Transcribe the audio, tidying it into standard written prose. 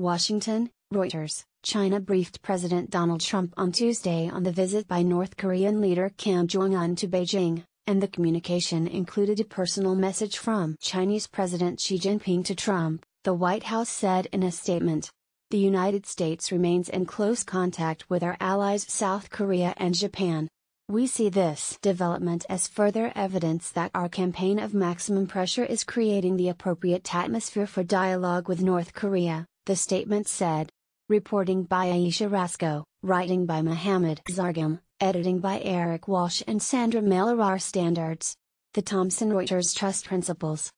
Washington, Reuters. China briefed President Donald Trump on Tuesday on the visit by North Korean leader Kim Jong-un to Beijing, and the communication included a personal message from Chinese President Xi Jinping to Trump, the White House said in a statement. The United States remains in close contact with our allies South Korea and Japan. We see this development as further evidence that our campaign of maximum pressure is creating the appropriate atmosphere for dialogue with North Korea, the statement said. Reporting by Ayesha Rascoe, writing by Mohammed Zargham, editing by Eric Walsh and Sandra Malarar. Standards. The Thomson Reuters Trust Principles.